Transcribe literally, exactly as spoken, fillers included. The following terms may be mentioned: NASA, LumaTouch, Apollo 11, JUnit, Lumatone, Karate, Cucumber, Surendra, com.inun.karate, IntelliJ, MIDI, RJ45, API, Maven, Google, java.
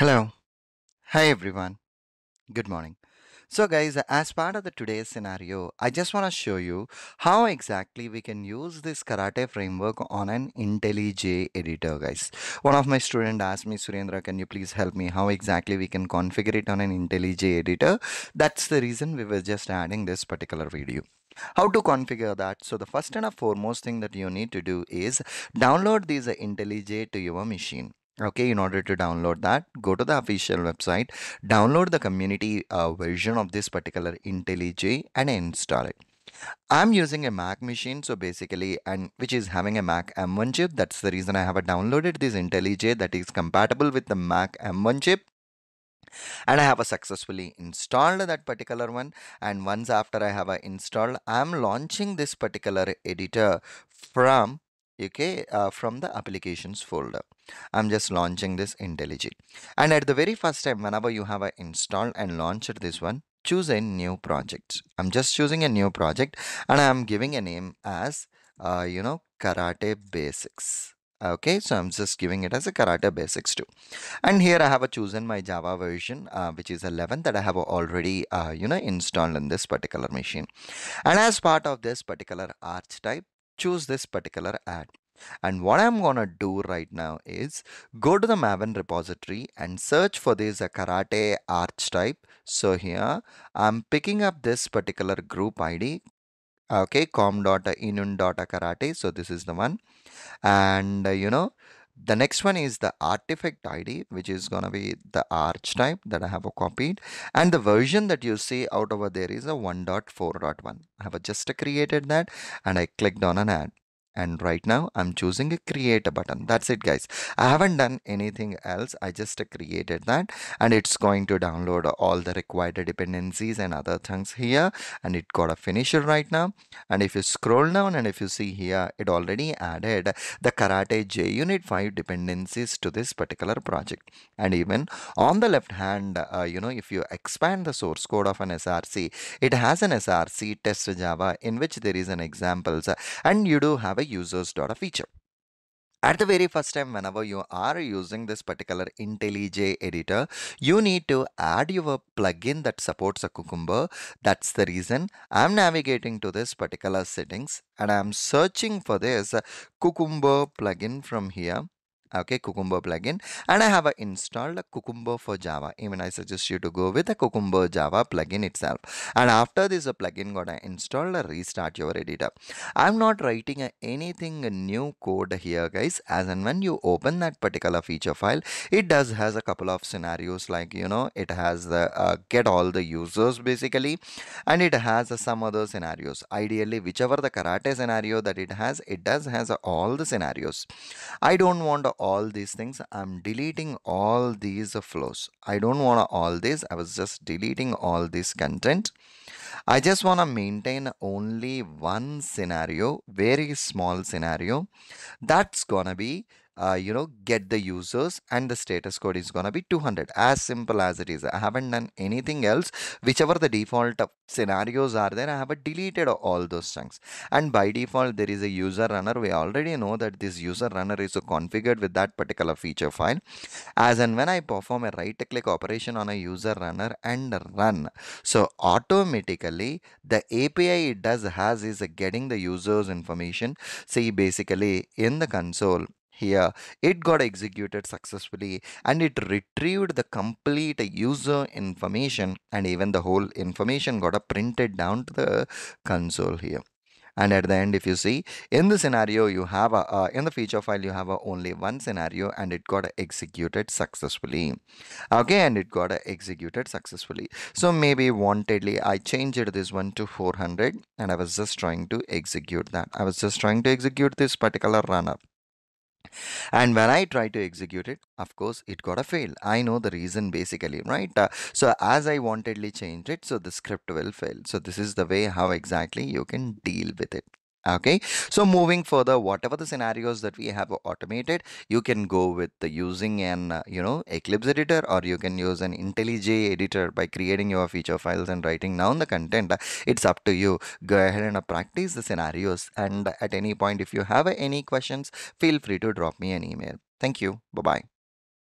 Hello. Hi everyone. Good morning. So guys, as part of the today's scenario, I just want to show you how exactly we can use this Karate framework on an IntelliJ editor, guys. One of my students asked me, Surendra, can you please help me how exactly we can configure it on an IntelliJ editor? That's the reason we were just adding this particular video. How to configure that? So the first and foremost thing that you need to do is download these IntelliJ to your machine. Okay, in order to download that, go to the official website, download the community uh, version of this particular IntelliJ and install it. I'm using a Mac machine, so basically, and which is having a Mac M one chip. That's the reason I have downloaded this IntelliJ that is compatible with the Mac M one chip. And I have successfully installed that particular one, and once after I have installed, I'm launching this particular editor from Okay, uh, from the applications folder. I'm just launching this IntelliJ, and at the very first time, whenever you have uh, installed and launched this one, choose a new project. I'm just choosing a new project, and I'm giving a name as uh, you know Karate Basics. Okay, so I'm just giving it as a Karate Basics too. And here I have uh, chosen my Java version, uh, which is eleven, that I have already uh, you know installed on this particular machine. And as part of this particular archetype, choose this particular ad. And what I'm gonna do right now is go to the Maven repository and search for this uh, Karate archetype. So here I'm picking up this particular group I D, okay, com dot inun dot karate. So this is the one, and uh, you know the next one is the artifact I D, which is gonna be the archetype that I have uh, copied, and the version that you see out over there is a one point four point one. I have uh, just uh, created that, and I clicked on an add, and right now I'm choosing a create a button. That's it, guys. I haven't done anything else. I just uh, created that, and it's going to download all the required dependencies and other things here, and it got a finisher right now. And if you scroll down, and if you see here, it already added the Karate JUnit five dependencies to this particular project. And even on the left hand, uh, you know if you expand the source code of an S R C, it has an S R C test Java in which there is an examples, and you do have a users.feature. At the very first time, whenever you are using this particular IntelliJ editor, you need to add your plugin that supports a Cucumber. That's the reason I'm navigating to this particular settings, and I'm searching for this Cucumber plugin from here. Okay, Cucumber plugin, and I have installed a Cucumber for Java. Even I suggest you to go with the Cucumber Java plugin itself. And after this plugin got installed, restart your editor. I'm not writing anything new code here, guys. As and when you open that particular feature file, it does has a couple of scenarios, like you know it has the uh, get all the users basically, and it has uh, some other scenarios. Ideally, whichever the Karate scenario that it has, it does has uh, all the scenarios. I don't want all these things. I'm deleting all these flows. I don't want all this. I was just deleting all this content. I just want to maintain only one scenario, very small scenario. That's gonna be Uh, you know get the users, and the status code is gonna be two hundred. As simple as it is. I haven't done anything else. Whichever the default scenarios are there, I have deleted all those things. And by default, there is a user runner. We already know that this user runner is configured with that particular feature file. As and when I perform a right click operation on a user runner and run, so automatically the A P I it does has is getting the users information. See, basically in the console here, it got executed successfully, and it retrieved the complete user information, and even the whole information got printed down to the console here. And at the end, if you see, in the scenario you have a, uh, in the feature file you have a only one scenario, and it got executed successfully. Okay, and it got executed successfully. So maybe wantedly I changed this one to four hundred, and I was just trying to execute that. I was just trying to execute this particular runner. And when I try to execute it, of course it got a fail. I know the reason basically, right? Uh, so as I wantedly changed it, so the script will fail. So this is the way how exactly you can deal with it. Okay, so moving further, whatever the scenarios that we have automated, you can go with the using an uh, you know Eclipse editor, or you can use an IntelliJ editor by creating your feature files and writing down the content. It's up to you. Go ahead and uh, practice the scenarios, and at any point if you have uh, any questions, feel free to drop me an email. Thank you. Bye bye.